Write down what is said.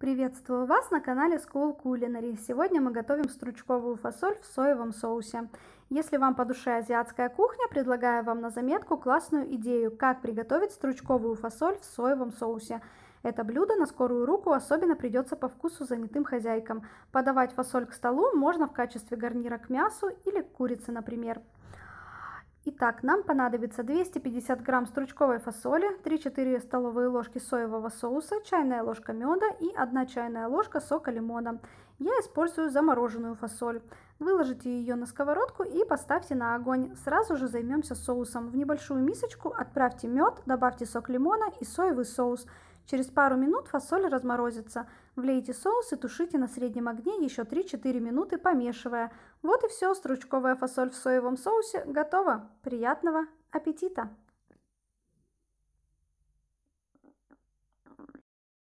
Приветствую вас на канале School Culinary. Сегодня мы готовим стручковую фасоль в соевом соусе. Если вам по душе азиатская кухня, предлагаю вам на заметку классную идею, как приготовить стручковую фасоль в соевом соусе. Это блюдо на скорую руку особенно придется по вкусу занятым хозяйкам. Подавать фасоль к столу можно в качестве гарнира к мясу или к курице, например. Итак, нам понадобится 250 грамм стручковой фасоли, 3-4 столовые ложки соевого соуса, чайная ложка меда и 1 чайная ложка сока лимона. Я использую замороженную фасоль. Выложите ее на сковородку и поставьте на огонь. Сразу же займемся соусом. В небольшую мисочку отправьте мед, добавьте сок лимона и соевый соус. Через пару минут фасоль разморозится. Влейте соус и тушите на среднем огне еще 3-4 минуты, помешивая. Вот и все, стручковая фасоль в соевом соусе готова. Приятного аппетита!